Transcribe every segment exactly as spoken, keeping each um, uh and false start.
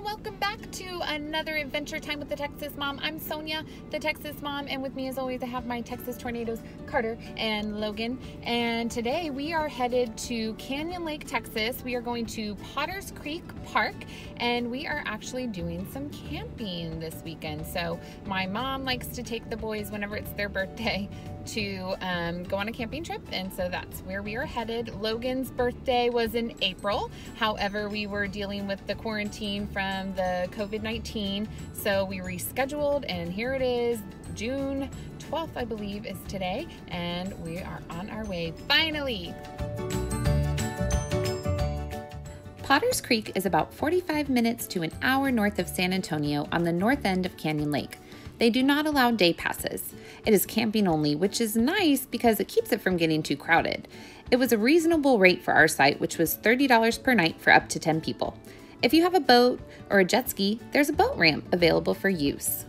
people, welcome back to another Adventure Time with the Texas Mom. I'm Sonja, the Texas Mom, and with me as always I have my Texas tornadoes, Carter and Logan. And today we are headed to Canyon Lake, Texas. We are going to Potter's Creek Park, and we are actually doing some camping this weekend. So my mom likes to take the boys whenever it's their birthday to um, go on a camping trip, and so that's where we are headed. Logan's birthday was in April. However, we were dealing with the quarantine from the COVID nineteen, so we rescheduled, and here it is. June twelfth, I believe, is today, and we are on our way finally. Potter's Creek is about forty-five minutes to an hour north of San Antonio on the north end of Canyon Lake. They do not allow day passes. It is camping only, which is nice because it keeps it from getting too crowded. It was a reasonable rate for our site, which was thirty dollars per night for up to ten people. If you have a boat or a jet ski, there's a boat ramp available for use.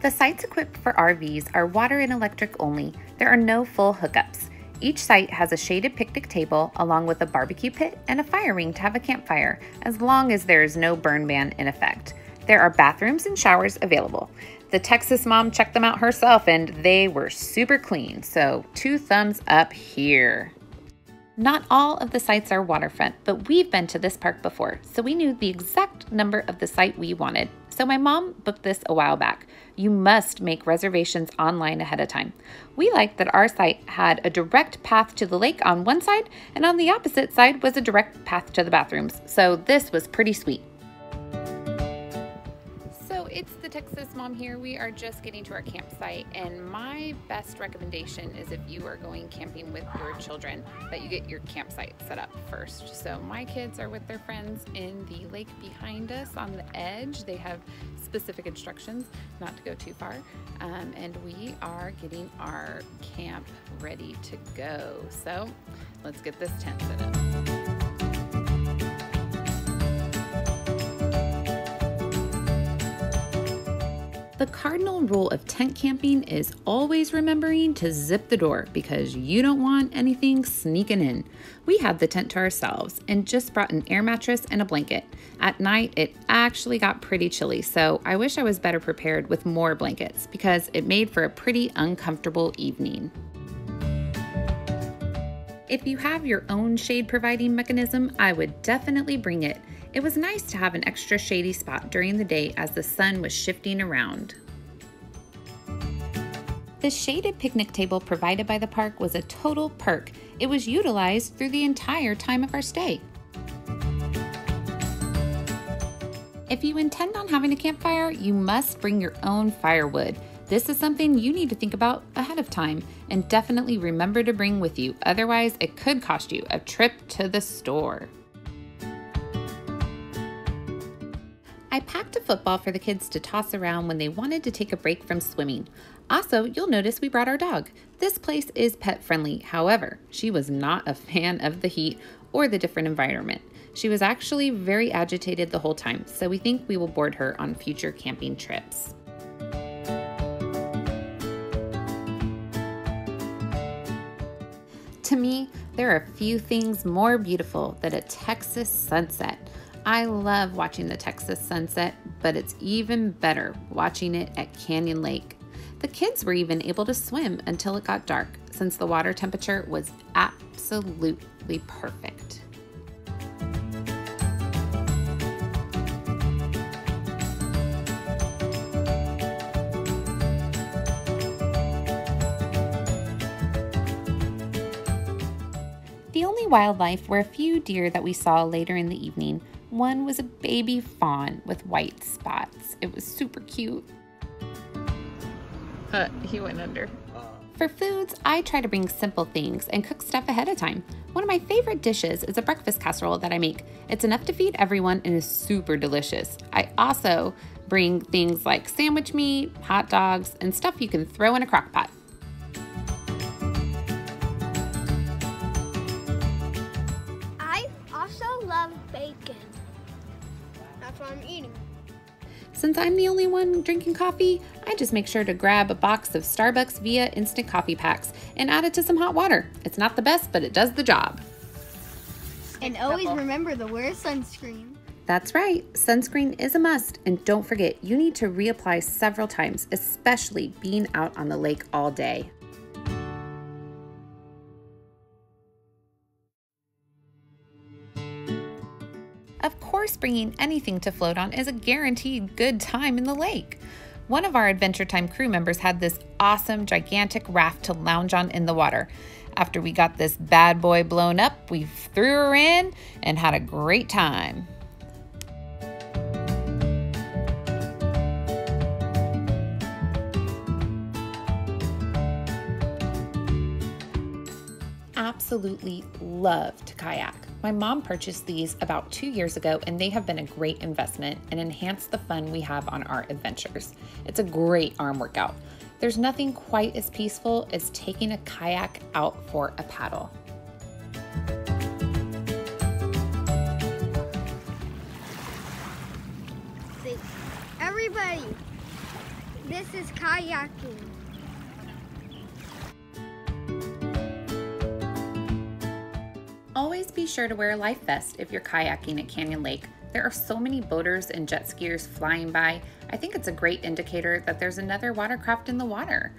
The sites equipped for R Vs are water and electric only. There are no full hookups. Each site has a shaded picnic table along with a barbecue pit and a fire ring to have a campfire, as long as there is no burn ban in effect. There are bathrooms and showers available. The Texas Mom checked them out herself and they were super clean, so two thumbs up here. Not all of the sites are waterfront, but we've been to this park before, so we knew the exact number of the site we wanted. So my mom booked this a while back. You must make reservations online ahead of time. We liked that our site had a direct path to the lake on one side, and on the opposite side was a direct path to the bathrooms. So this was pretty sweet. It's the Texas Mom here. We are just getting to our campsite, and my best recommendation is if you are going camping with your children that you get your campsite set up first. So my kids are with their friends in the lake behind us on the edge. They have specific instructions not to go too far, um, and we are getting our camp ready to go. So let's get this tent set up. The cardinal rule of tent camping is always remembering to zip the door because you don't want anything sneaking in. We had the tent to ourselves and just brought an air mattress and a blanket. At night, it actually got pretty chilly, so I wish I was better prepared with more blankets because it made for a pretty uncomfortable evening. If you have your own shade providing mechanism, I would definitely bring it. It was nice to have an extra shady spot during the day as the sun was shifting around. The shaded picnic table provided by the park was a total perk. It was utilized through the entire time of our stay. If you intend on having a campfire, you must bring your own firewood. This is something you need to think about ahead of time and definitely remember to bring with you, otherwise it could cost you a trip to the store. I packed a football for the kids to toss around when they wanted to take a break from swimming. Also, you'll notice we brought our dog. This place is pet friendly. However, she was not a fan of the heat or the different environment. She was actually very agitated the whole time, so we think we will board her on future camping trips. To me, there are few things more beautiful than a Texas sunset. I love watching the Texas sunset, but it's even better watching it at Canyon Lake. The kids were even able to swim until it got dark, since the water temperature was absolutely perfect. The only wildlife were a few deer that we saw later in the evening. One was a baby fawn with white spots. It was super cute. Uh, he went under. For foods, I try to bring simple things and cook stuff ahead of time. One of my favorite dishes is a breakfast casserole that I make. It's enough to feed everyone and is super delicious. I also bring things like sandwich meat, hot dogs, and stuff you can throw in a crock pot. I also love bacon. That's what I'm eating. Since I'm the only one drinking coffee, I just make sure to grab a box of Starbucks Via instant coffee packs and add it to some hot water. It's not the best, but it does the job. And always remember to wear sunscreen. That's right, sunscreen is a must, and don't forget, you need to reapply several times, especially being out on the lake all day. Of course, bringing anything to float on is a guaranteed good time in the lake. One of our Adventure Time crew members had this awesome gigantic raft to lounge on in the water. After we got this bad boy blown up, we threw her in and had a great time. Absolutely love to kayak. My mom purchased these about two years ago, and they have been a great investment and enhance the fun we have on our adventures. It's a great arm workout. There's nothing quite as peaceful as taking a kayak out for a paddle. See, everybody, this is kayaking. Always be sure to wear a life vest if you're kayaking at Canyon Lake. There are so many boaters and jet skiers flying by. I think it's a great indicator that there's another watercraft in the water.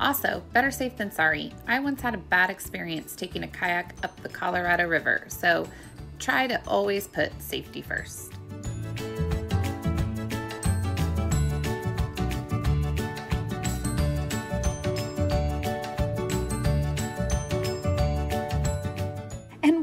Also, better safe than sorry. I once had a bad experience taking a kayak up the Colorado River, so try to always put safety first.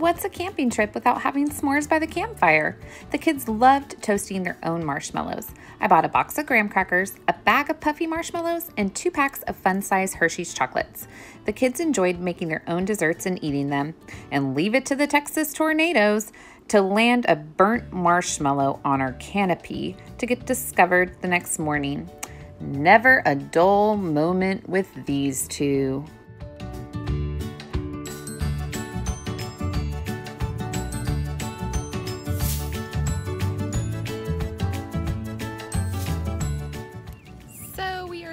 What's a camping trip without having s'mores by the campfire? The kids loved toasting their own marshmallows. I bought a box of graham crackers, a bag of puffy marshmallows, and two packs of fun-size Hershey's chocolates. The kids enjoyed making their own desserts and eating them. And leave it to the Texas tornadoes to land a burnt marshmallow on our canopy to get discovered the next morning. Never a dull moment with these two.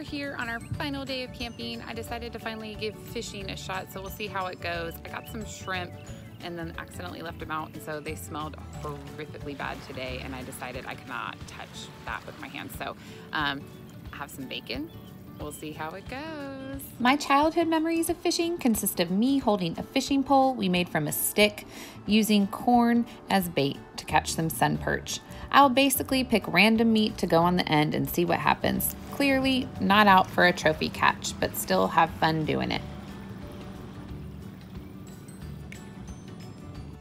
Here on our final day of camping, I decided to finally give fishing a shot, so we'll see how it goes. I got some shrimp and then accidentally left them out, and so they smelled horrifically bad today, and I decided I could not touch that with my hands. So um, I have some bacon. We'll see how it goes. My childhood memories of fishing consist of me holding a fishing pole we made from a stick, using corn as bait to catch some sun perch. I'll basically pick random meat to go on the end and see what happens. Clearly not out for a trophy catch, but still have fun doing it.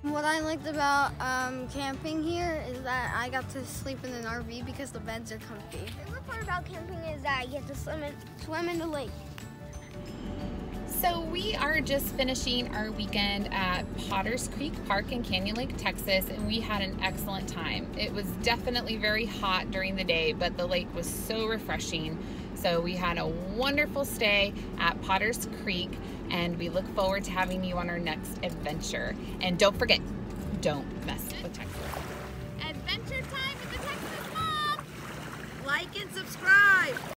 What I liked about um, camping here is that I got to sleep in an R V because the beds are comfy. The good part about camping is that I get to swim in, swim in the lake. So we are just finishing our weekend at Potter's Creek Park in Canyon Lake, Texas, and we had an excellent time. It was definitely very hot during the day, but the lake was so refreshing. So we had a wonderful stay at Potter's Creek, and we look forward to having you on our next adventure. And don't forget, don't mess with Texas. Adventure Time with the Texas Mom! Like and subscribe!